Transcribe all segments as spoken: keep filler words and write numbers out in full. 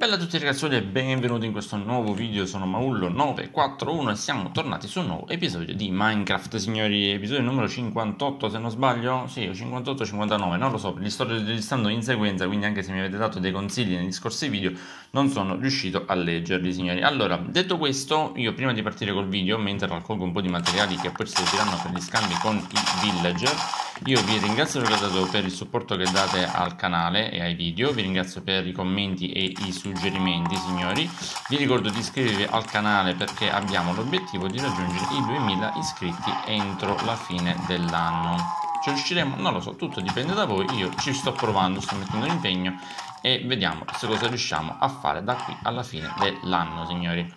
Bella a tutti ragazzi e benvenuti in questo nuovo video, sono Maullo nove quattro uno e siamo tornati su un nuovo episodio di Minecraft, signori, episodio numero cinquantotto se non sbaglio, sì, o cinquantotto cinquantanove, non lo so, li sto registrando in sequenza, quindi anche se mi avete dato dei consigli negli scorsi video non sono riuscito a leggerli, signori. Allora, detto questo, io prima di partire col video, mentre raccolgo un po' di materiali che poi serviranno per gli scambi con i villager, io vi ringrazio per il supporto che date al canale e ai video, vi ringrazio per i commenti e i suggerimenti, signori. Vi ricordo di iscrivervi al canale perché abbiamo l'obiettivo di raggiungere i duemila iscritti entro la fine dell'anno. Ci riusciremo? Non lo so, tutto dipende da voi, io ci sto provando, sto mettendo l'impegno e vediamo se cosa riusciamo a fare da qui alla fine dell'anno, signori.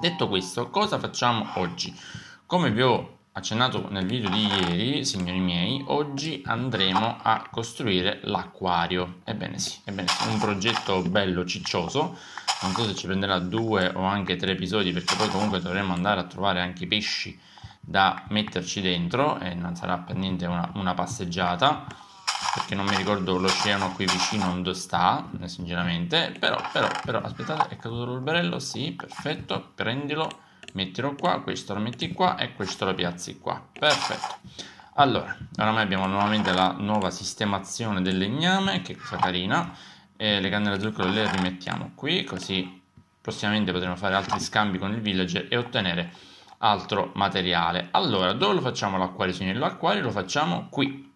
Detto questo, cosa facciamo oggi? Come vi ho accennato nel video di ieri, signori miei, oggi andremo a costruire l'acquario. Ebbene sì, ebbene sì, un progetto bello ciccioso. Non so se ci prenderà due o anche tre episodi, perché poi comunque dovremo andare a trovare anche i pesci da metterci dentro e non sarà per niente una, una passeggiata, perché non mi ricordo l'oceano qui vicino dove sta, sinceramente. Però, però, però, aspettate, è caduto l'alberello? Sì, perfetto, prendilo. Mettilo qua, questo lo metti qua e questo lo piazzi qua, perfetto. Allora, oramai abbiamo nuovamente la nuova sistemazione del legname, che cosa carina, e le cannelle da zucchero le rimettiamo qui, così prossimamente potremo fare altri scambi con il villager e ottenere altro materiale. Allora, dove lo facciamo l'acquario, signori? L'acquario lo facciamo qui,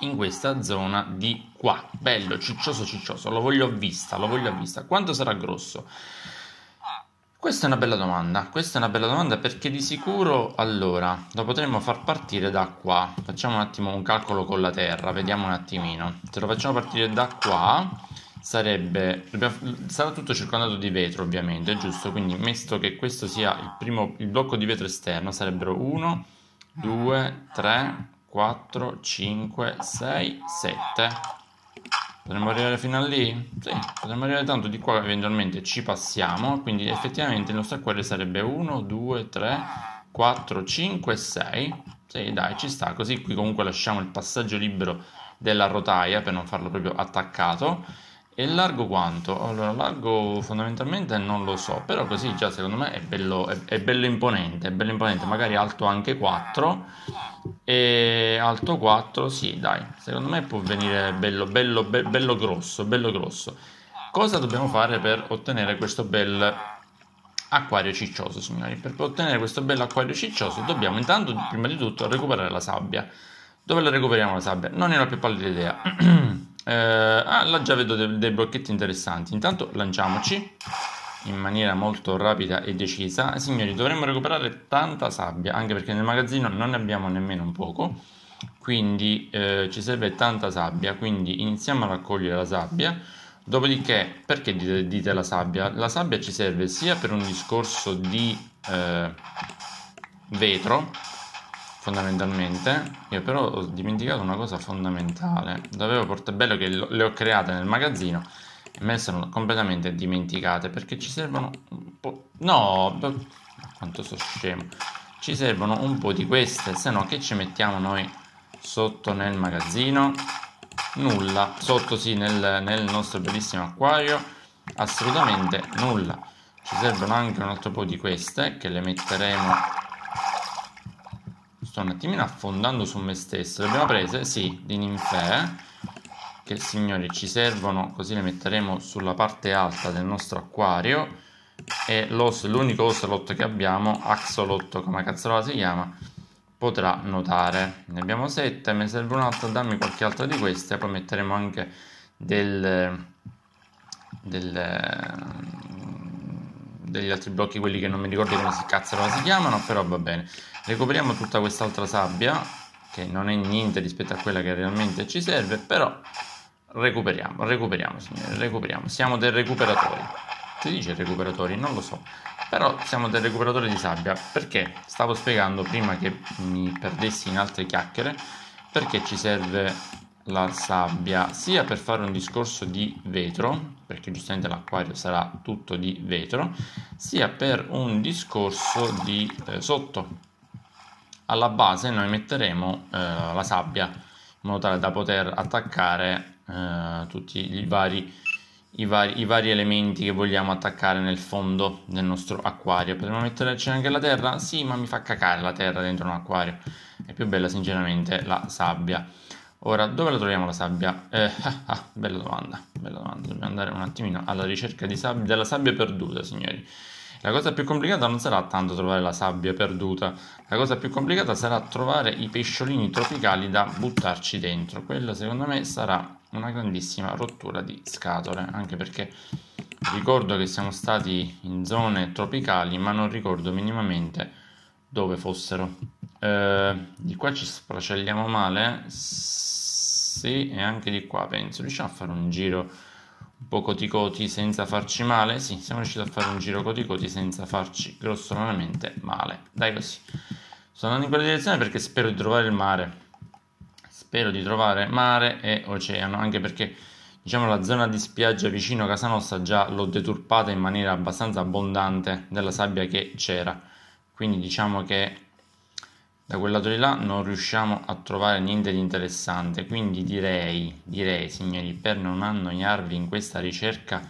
in questa zona di qua, bello, ciccioso ciccioso, lo voglio a vista, lo voglio a vista. Quanto sarà grosso? Questa è una bella domanda, questa è una bella domanda perché di sicuro, allora, lo potremmo far partire da qua. Facciamo un attimo un calcolo con la terra, vediamo un attimino. Se lo facciamo partire da qua, sarebbe, dobbiamo, sarà tutto circondato di vetro ovviamente, giusto? Quindi, messo che questo sia il primo, il blocco di vetro esterno, sarebbero uno, due, tre, quattro, cinque, sei, sette. Potremmo arrivare fino a lì? Sì, potremmo arrivare tanto di qua, eventualmente ci passiamo, quindi effettivamente il nostro acquario sarebbe uno, due, tre, quattro, cinque, sei. Sì, dai, ci sta, così qui comunque lasciamo il passaggio libero della rotaia per non farlo proprio attaccato. E largo quanto? Allora, largo fondamentalmente non lo so, però così già secondo me è bello, è, è bello imponente, è bello imponente, magari alto anche quattro. E alto quattro, sì, dai, secondo me può venire bello, bello, be bello grosso, bello grosso. Cosa dobbiamo fare per ottenere questo bel acquario ciccioso, signori? Per ottenere questo bel acquario ciccioso dobbiamo intanto, prima di tutto, recuperare la sabbia. Dove la recuperiamo la sabbia? Non ne ho la più pallida idea. eh, ah, là già vedo dei, dei blocchetti interessanti. Intanto lanciamoci in maniera molto rapida e decisa. Signori, dovremmo recuperare tanta sabbia, anche perché nel magazzino non ne abbiamo nemmeno un poco, quindi eh, ci serve tanta sabbia, quindi iniziamo a raccogliere la sabbia. Dopodiché, perché dite, dite la sabbia? La sabbia ci serve sia per un discorso di eh, vetro, fondamentalmente. Io però ho dimenticato una cosa fondamentale, dovevo portare, bello che le ho create nel magazzino, me le sono completamente dimenticate, perché ci servono un po'... No, quanto sono scemo. Ci servono un po' di queste, se no che ci mettiamo noi sotto nel magazzino? Nulla. Sotto sì, nel, nel nostro bellissimo acquario, assolutamente nulla. Ci servono anche un altro po' di queste, che le metteremo... Sto un attimino affondando su me stesso. Le abbiamo prese? Sì, di ninfee, che signori ci servono, così le metteremo sulla parte alta del nostro acquario. E l'unico ocelot che abbiamo, axolotto come cazzarola si chiama, potrà nuotare. Ne abbiamo sette, me ne serve un'altra, dammi qualche altra di queste. Poi metteremo anche del, del, degli altri blocchi, quelli che non mi ricordo come si cazzarola si chiamano, però va bene. Recuperiamo tutta quest'altra sabbia, che non è niente rispetto a quella che realmente ci serve, però... Recuperiamo, recuperiamo signori, recuperiamo, siamo dei recuperatori. Si dice recuperatori? Non lo so. Però siamo dei recuperatori di sabbia, perché stavo spiegando prima che mi perdessi in altre chiacchiere, perché ci serve la sabbia sia per fare un discorso di vetro, perché giustamente l'acquario sarà tutto di vetro, sia per un discorso di eh, sotto. Alla base noi metteremo eh, la sabbia, in modo tale da poter attaccare Uh, tutti i vari i vari, i vari elementi che vogliamo attaccare nel fondo del nostro acquario. Potremmo metterci anche la terra? Sì, ma mi fa cacare la terra dentro un acquario. È più bella sinceramente la sabbia. Ora, dove la troviamo la sabbia? Eh, ah, ah, bella domanda, bella domanda. Dobbiamo andare un attimino alla ricerca di sabbia, della sabbia perduta, signori. La cosa più complicata non sarà tanto trovare la sabbia perduta, la cosa più complicata sarà trovare i pesciolini tropicali da buttarci dentro. Quello secondo me sarà una grandissima rottura di scatole, anche perché ricordo che siamo stati in zone tropicali, ma non ricordo minimamente dove fossero. Eh, di qua ci sfracelliamo male, sì, e anche di qua penso. Riusciamo a fare un giro un po' coticoti senza farci male? Sì, siamo riusciti a fare un giro coticoti senza farci grossolanamente male. Dai, così. Sto andando in quella direzione perché spero di trovare il mare. Spero di trovare mare e oceano, anche perché diciamo la zona di spiaggia vicino a casa nostra già l'ho deturpata in maniera abbastanza abbondante della sabbia che c'era. Quindi diciamo che da quel lato di là non riusciamo a trovare niente di interessante, quindi direi, direi signori, per non annoiarvi in questa ricerca,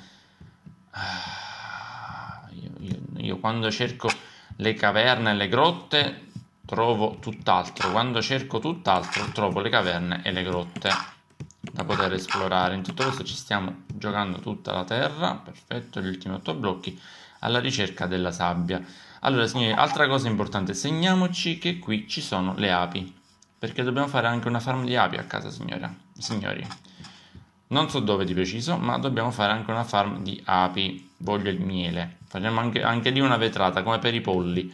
io, io, io quando cerco le caverne e le grotte trovo tutt'altro, quando cerco tutt'altro trovo le caverne e le grotte da poter esplorare. In tutto questo ci stiamo giocando tutta la terra, perfetto, gli ultimi otto blocchi, alla ricerca della sabbia. Allora signori, altra cosa importante, segniamoci che qui ci sono le api, perché dobbiamo fare anche una farm di api a casa, signora. Signori, non so dove di preciso, ma dobbiamo fare anche una farm di api. Voglio il miele, faremo anche, anche lì una vetrata, come per i polli,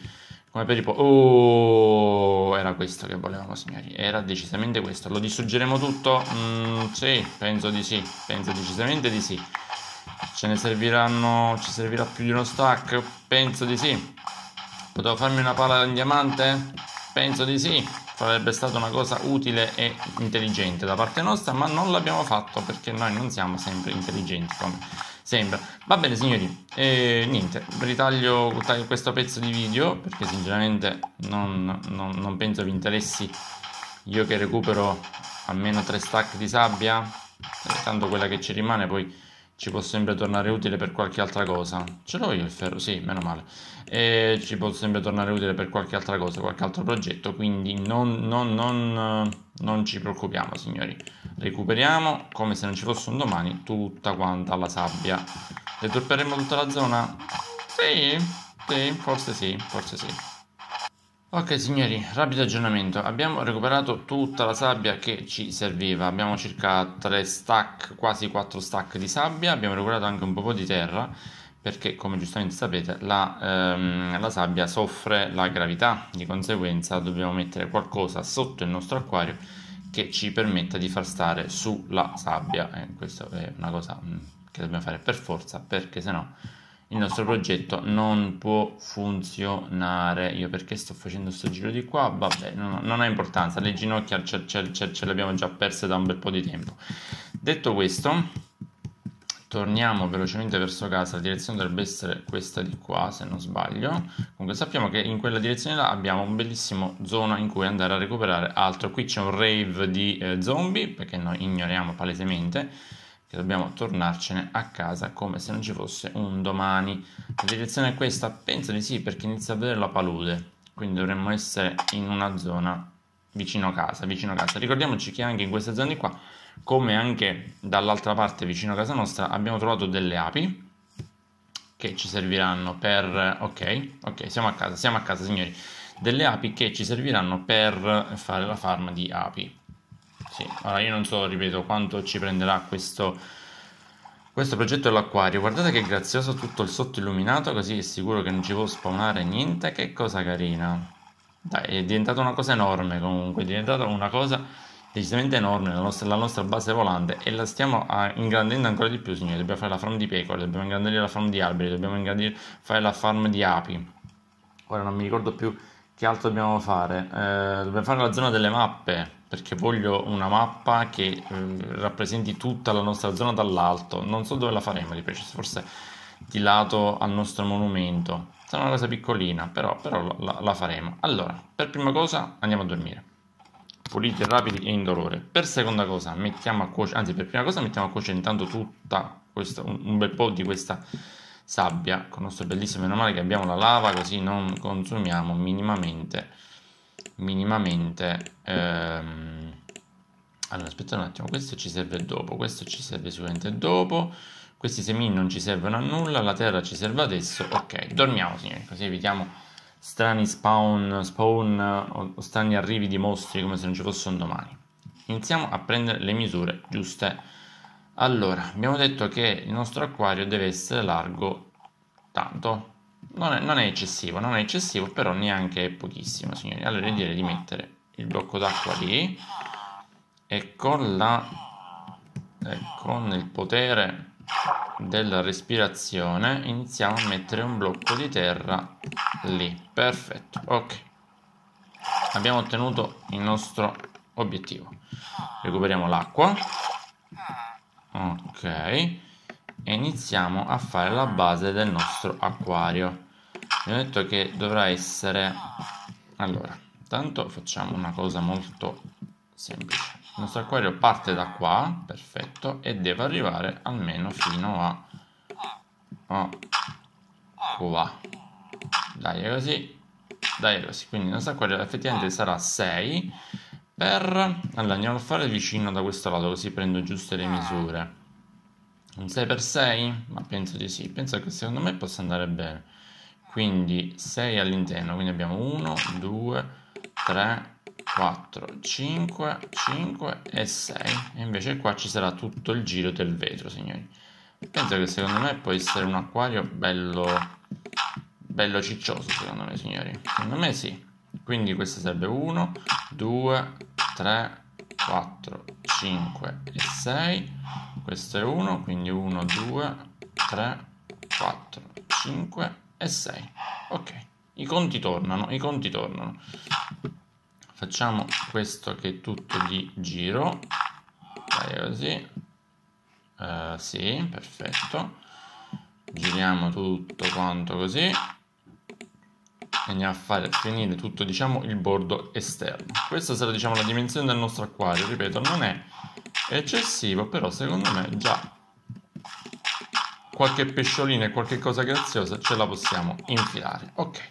come per i polli. Oh, era questo che volevamo, signori, era decisamente questo. Lo distruggeremo tutto? Mm, sì, penso di sì, penso decisamente di sì. Ce ne serviranno, ci servirà più di uno stack? Penso di sì. Potevo farmi una pala in diamante? Penso di sì. Sarebbe stata una cosa utile e intelligente da parte nostra, ma non l'abbiamo fatto perché noi non siamo sempre intelligenti come sembra. Va bene signori, e niente, ritaglio questo pezzo di video perché sinceramente non, non, non penso vi interessi. Io che recupero almeno tre stack di sabbia, tanto quella che ci rimane poi ci può sempre tornare utile per qualche altra cosa. Ce l'ho io il ferro? Sì, meno male. E ci può sempre tornare utile per qualche altra cosa, qualche altro progetto. Quindi non, non, non, non ci preoccupiamo, signori. Recuperiamo come se non ci fosse un domani tutta quanta la sabbia. Deturperemo tutta la zona? Sì, sì, forse sì, forse sì. Ok signori, rapido aggiornamento, abbiamo recuperato tutta la sabbia che ci serviva, abbiamo circa tre stack, quasi quattro stack di sabbia, abbiamo recuperato anche un po' di terra perché come giustamente sapete la, ehm, la sabbia soffre la gravità, di conseguenza dobbiamo mettere qualcosa sotto il nostro acquario che ci permetta di far stare sulla sabbia, eh, questa è una cosa che dobbiamo fare per forza perché sennò il nostro progetto non può funzionare. Io perché sto facendo sto giro di qua? Vabbè, non, non ha importanza, le ginocchia ce, ce, ce, ce le abbiamo già perse da un bel po' di tempo. Detto questo, torniamo velocemente verso casa. La direzione dovrebbe essere questa di qua, se non sbaglio. Comunque sappiamo che in quella direzione là abbiamo un bellissimo zona in cui andare a recuperare altro. Qui c'è un rave di eh, zombie, perché noi ignoriamo palesemente. Dobbiamo tornarcene a casa come se non ci fosse un domani. La direzione è questa? Penso di sì, perché inizia a vedere la palude, quindi dovremmo essere in una zona vicino casa, vicino casa. Ricordiamoci che anche in questa zona di qua, come anche dall'altra parte vicino a casa nostra, abbiamo trovato delle api che ci serviranno per... ok, ok, siamo a casa, siamo a casa signori. Delle api che ci serviranno per fare la farm di api. Sì, allora io non so, ripeto, quanto ci prenderà questo, questo progetto dell'acquario. Guardate che grazioso tutto il sottoilluminato, così è sicuro che non ci può spawnare niente. Che cosa carina. Dai, è diventata una cosa enorme comunque, è diventata una cosa decisamente enorme la nostra, la nostra base volante e la stiamo ingrandendo ancora di più, signori. Dobbiamo fare la farm di pecore, dobbiamo ingrandire la farm di alberi, dobbiamo ingrandire, fare la farm di api. Ora non mi ricordo più che altro dobbiamo fare. Eh, dobbiamo fare la zona delle mappe, perché voglio una mappa che eh, rappresenti tutta la nostra zona dall'alto. Non so dove la faremo di preciso, forse di lato al nostro monumento. Sarà una cosa piccolina, però, però la, la faremo. Allora, per prima cosa andiamo a dormire. Puliti, rapidi e indolore. Per seconda cosa mettiamo a cuocere, anzi per prima cosa mettiamo a cuocere intanto tutta questo, un, un bel po' di questa sabbia con il nostro bellissimo, meno male che abbiamo la lava, così non consumiamo minimamente minimamente ehm. Allora aspetta un attimo, questo ci serve dopo, questo ci serve sicuramente dopo, questi semini non ci servono a nulla, la terra ci serve adesso. Ok, dormiamo signori, così evitiamo strani spawn, spawn o, o strani arrivi di mostri come se non ci fossero domani. Iniziamo a prendere le misure giuste. Allora, abbiamo detto che il nostro acquario deve essere largo tanto, non è, non è eccessivo, non è eccessivo, però neanche pochissimo signori. Allora direi di mettere il blocco d'acqua lì e con la e con il potere della respirazione iniziamo a mettere un blocco di terra lì. Perfetto, ok, abbiamo ottenuto il nostro obiettivo. Recuperiamo l'acqua, ok, e iniziamo a fare la base del nostro acquario. Abbiamo detto che dovrà essere, allora tanto facciamo una cosa molto semplice. Il nostro acquario parte da qua, perfetto, e deve arrivare almeno fino a, a qua. Dai, è così, dai, è così. Quindi il nostro acquario effettivamente sarà sei per... Allora andiamo a fare vicino da questo lato, così prendo giuste le misure. Un sei per sei? Ma penso di sì, penso che secondo me possa andare bene. Quindi sei all'interno, quindi abbiamo uno, due, tre, quattro, cinque, cinque e sei, e invece qua ci sarà tutto il giro del vetro signori. Penso che secondo me può essere un acquario bello bello ciccioso, secondo me signori, secondo me sì. Quindi questo sarebbe uno, due, tre, quattro, cinque e sei, questo è uno, quindi uno, due, tre, quattro, cinque e sei. Ok, i conti tornano, i conti tornano. Facciamo questo che è tutto di giro, dai così, uh, sì, perfetto, giriamo tutto quanto così, e andiamo a fare finire tutto diciamo il bordo esterno. Questa sarà diciamo la dimensione del nostro acquario, ripeto non è eccessivo, però secondo me già qualche pesciolina e qualche cosa graziosa ce la possiamo infilare. Ok,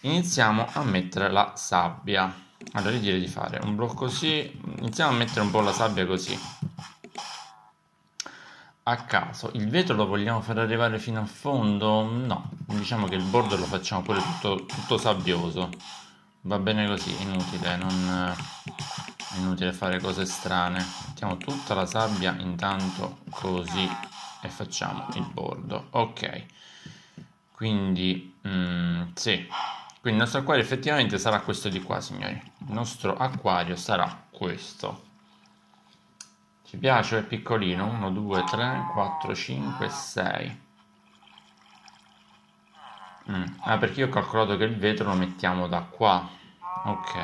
iniziamo a mettere la sabbia. Allora direi di fare un blocco così, iniziamo a mettere un po' la sabbia così a caso. Il vetro lo vogliamo far arrivare fino a fondo? No, diciamo che il bordo lo facciamo pure tutto, tutto sabbioso, va bene così, inutile, non è inutile fare cose strane. Mettiamo tutta la sabbia intanto così e facciamo il bordo. Ok, quindi mm, sì. Quindi il nostro acquario effettivamente sarà questo di qua, signori. Il nostro acquario sarà questo. Ci piace? È piccolino. uno, due, tre, quattro, cinque, sei. Mm. Ah, perché io ho calcolato che il vetro lo mettiamo da qua. Ok.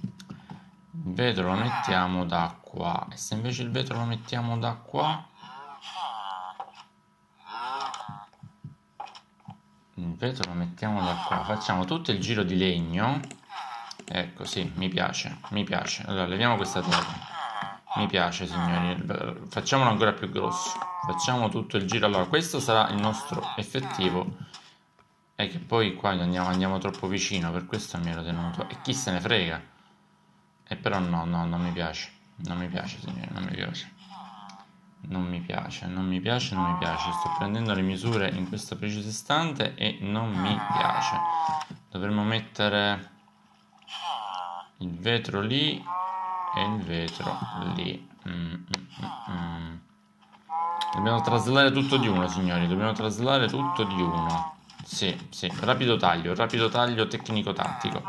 Il vetro lo mettiamo da qua. E se invece il vetro lo mettiamo da qua... Il vetro lo mettiamo da qua, facciamo tutto il giro di legno, ecco sì, mi piace, mi piace. Allora leviamo questa terra, mi piace signori, facciamolo ancora più grosso, facciamo tutto il giro. Allora questo sarà il nostro effettivo, è che poi qua andiamo, andiamo troppo vicino, per questo mi ero tenuto, e chi se ne frega, e però no, no, non mi piace, non mi piace signori, non mi piace. Non mi piace, non mi piace, non mi piace. Sto prendendo le misure in questo preciso istante e non mi piace. Dovremmo mettere il vetro lì e il vetro lì. Mm, mm, mm. Dobbiamo traslare tutto di uno, signori. Dobbiamo traslare tutto di uno. Sì, sì. Rapido taglio, rapido taglio tecnico-tattico.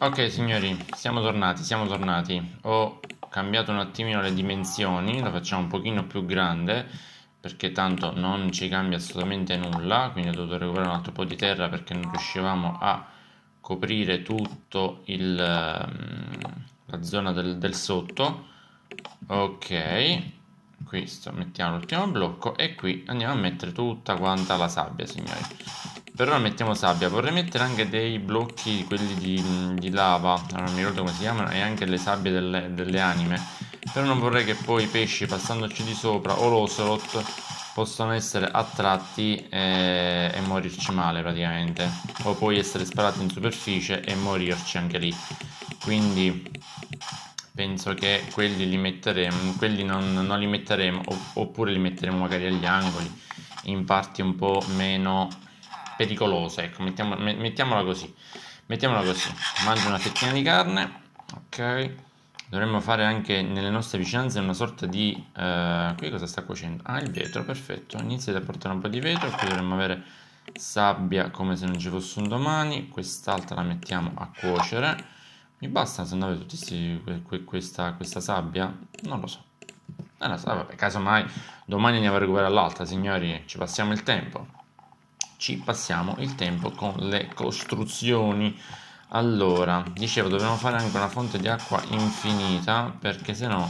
Ok, signori, siamo tornati, siamo tornati. Ho cambiato un attimino le dimensioni, la facciamo un pochino più grande perché tanto non ci cambia assolutamente nulla. Quindi ho dovuto recuperare un altro po' di terra perché non riuscivamo a coprire tutto il, la zona del, del sotto. Ok, questo mettiamo l'ultimo blocco e qui andiamo a mettere tutta quanta la sabbia signori. Per ora mettiamo sabbia, vorrei mettere anche dei blocchi, quelli di, di lava, non mi ricordo come si chiamano, e anche le sabbie delle, delle anime, però non vorrei che poi i pesci passandoci di sopra o l'ocelot possano essere attratti e... e morirci male praticamente, o poi essere sparati in superficie e morirci anche lì. Quindi penso che quelli li metteremo, quelli non, non li metteremo, oppure li metteremo magari agli angoli, in parti un po' meno pericolose, ecco, mettiamo, mettiamola così, mettiamola così, mangio una fettina di carne, ok, dovremmo fare anche nelle nostre vicinanze una sorta di, uh, qui cosa sta cuocendo? Ah, il vetro, perfetto, iniziate a portare un po' di vetro, qui dovremmo avere sabbia come se non ci fosse un domani, quest'altra la mettiamo a cuocere. Mi basta se andate tutti questi, que, questa, questa sabbia? Non lo so. Non lo so, vabbè, casomai domani andiamo a recuperare l'altra, signori. Ci passiamo il tempo. Ci passiamo il tempo con le costruzioni. Allora, dicevo, dobbiamo fare anche una fonte di acqua infinita, perché sennò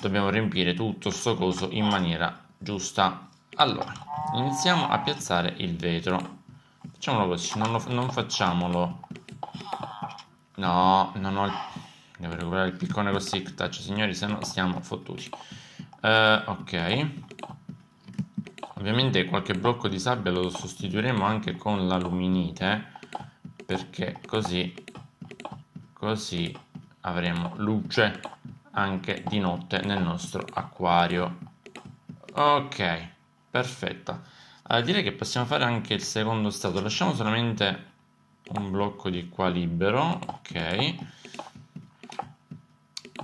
dobbiamo riempire tutto sto coso in maniera giusta. Allora, iniziamo a piazzare il vetro. Facciamolo così, non, lo, non facciamolo... No, non ho il... Devo recuperare il piccone con stick touch, signori, se no siamo fottuti. uh, Ok. Ovviamente qualche blocco di sabbia lo sostituiremo anche con l'aluminite, perché così, così avremo luce anche di notte nel nostro acquario. Ok, perfetta. Allora, direi che possiamo fare anche il secondo stato. Lasciamo solamente... un blocco di qua libero, ok,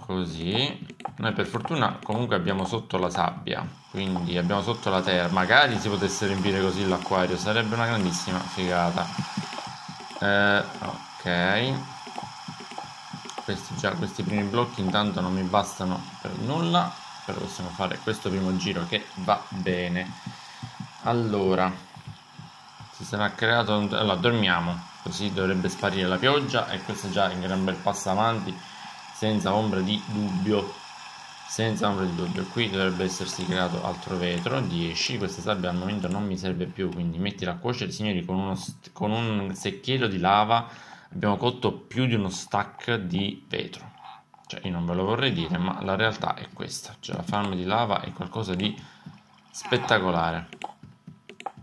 così. Noi per fortuna comunque abbiamo sotto la sabbia, quindi abbiamo sotto la terra. Magari si potesse riempire così l'acquario, sarebbe una grandissima figata. eh, Ok, questi, già, questi primi blocchi intanto non mi bastano per nulla, però possiamo fare questo primo giro che va bene. Allora, si sarà creato un... allora dormiamo, così dovrebbe sparire la pioggia, e questo è già un gran bel passo avanti, senza ombra di dubbio, senza ombra di dubbio. Qui dovrebbe essersi creato altro vetro, dieci, questa sabbia al momento non mi serve più, quindi mettila a cuocere, signori, con, uno con un secchiello di lava abbiamo cotto più di uno stack di vetro, cioè io non ve lo vorrei dire, ma la realtà è questa, cioè la farm di lava è qualcosa di spettacolare.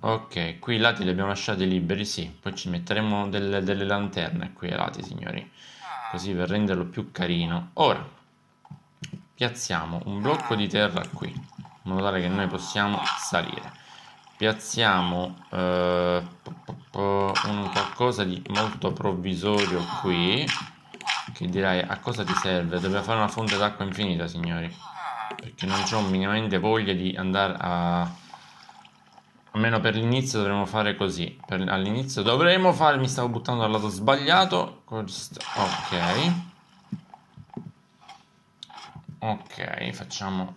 Ok, qui i lati li abbiamo lasciati liberi, sì, poi ci metteremo delle, delle lanterne qui ai lati, signori, così per renderlo più carino. Ora, piazziamo un blocco di terra qui, in modo tale che noi possiamo salire. Piazziamo eh, un qualcosa di molto provvisorio qui, che direi a cosa ti serve? Dobbiamo fare una fonte d'acqua infinita, signori, perché non ho minimamente voglia di andare a... almeno per l'inizio dovremmo fare così. All'inizio dovremmo fare... mi stavo buttando dal lato sbagliato. Ok. Ok, facciamo...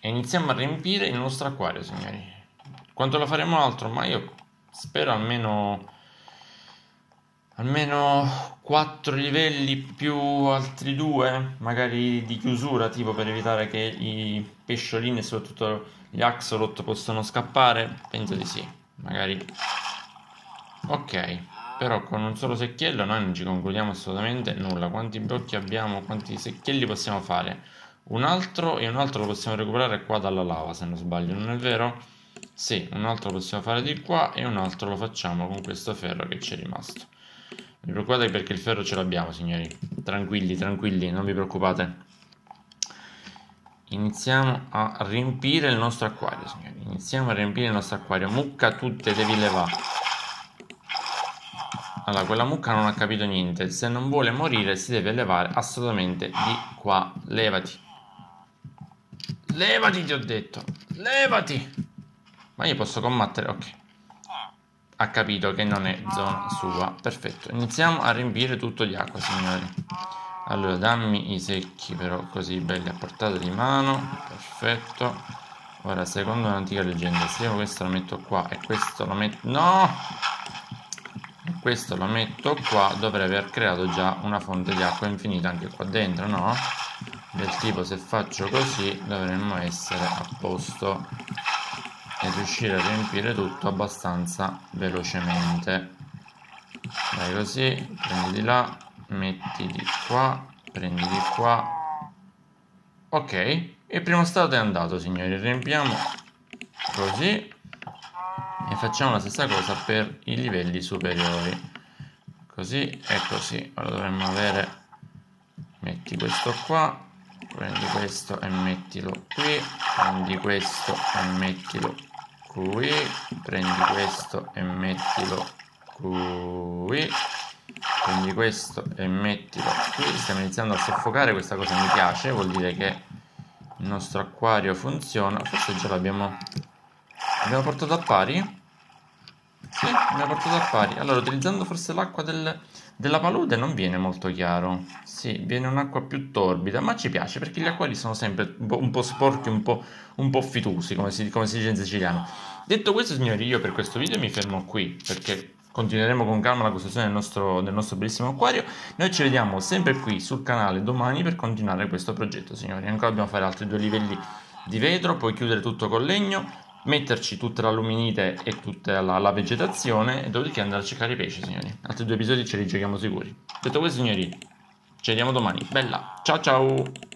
e iniziamo a riempire il nostro acquario, signori. Quanto lo faremo altro? Ma io spero almeno... almeno quattro livelli più altri due, magari di chiusura, tipo per evitare che i pesciolini e soprattutto gli axolot possano scappare. Penso di sì, magari. Ok, però con un solo secchiello noi non ci concludiamo assolutamente nulla. Quanti blocchi abbiamo? Quanti secchielli possiamo fare? Un altro, e un altro lo possiamo recuperare qua dalla lava, se non sbaglio, non è vero? Sì, un altro lo possiamo fare di qua e un altro lo facciamo con questo ferro che ci è rimasto. Mi preoccupate perché il ferro ce l'abbiamo, signori. Tranquilli, tranquilli, non vi preoccupate. Iniziamo a riempire il nostro acquario, signori. Iniziamo a riempire il nostro acquario. Mucca, tutte devi levare. Allora, quella mucca non ha capito niente. Se non vuole morire si deve levare assolutamente di qua. Levati. Levati, ti ho detto. Levati. Ma io posso combattere? Ok. Ha capito che non è zona sua. Perfetto. Iniziamo a riempire tutto di acqua, signori. Allora, dammi i secchi però così belli a portata di mano. Perfetto. Ora, secondo un'antica leggenda, se io questo lo metto qua e questo lo metto... no! Questo lo metto qua, dovrei aver creato già una fonte di acqua infinita anche qua dentro, no? Del tipo, se faccio così dovremmo essere a posto e riuscire a riempire tutto abbastanza velocemente. Vai così, prendi di là, metti di qua, prendi di qua, Ok, il primo stato è andato, signori. Riempiamo così e facciamo la stessa cosa per i livelli superiori, così e così. Ora dovremmo avere, metti questo qua, prendi questo e mettilo qui, prendi questo e mettilo qui, prendi questo e mettilo qui, prendi questo e mettilo qui. Stiamo iniziando a soffocare, questa cosa mi piace, vuol dire che il nostro acquario funziona. Forse già l'abbiamo l'abbiamo portato a pari. Sì, mi ha portato a pari. Allora, utilizzando forse l'acqua del, della palude non viene molto chiaro. Sì, viene un'acqua più torbida, ma ci piace perché gli acquari sono sempre un po', un po' sporchi, un po', un po' fitusi, come si, come si dice in siciliano. Detto questo, signori, io per questo video mi fermo qui, perché continueremo con calma la costruzione del nostro, del nostro bellissimo acquario. Noi ci vediamo sempre qui sul canale domani per continuare questo progetto, signori. Ancora dobbiamo fare altri due livelli di vetro, poi chiudere tutto con legno, metterci tutta la luminite e tutta la, la vegetazione, e dopodiché andare a cercare i pesci, signori. Altri due episodi ce li giochiamo sicuri. Detto questo, signori, ci vediamo domani. Bella, ciao ciao.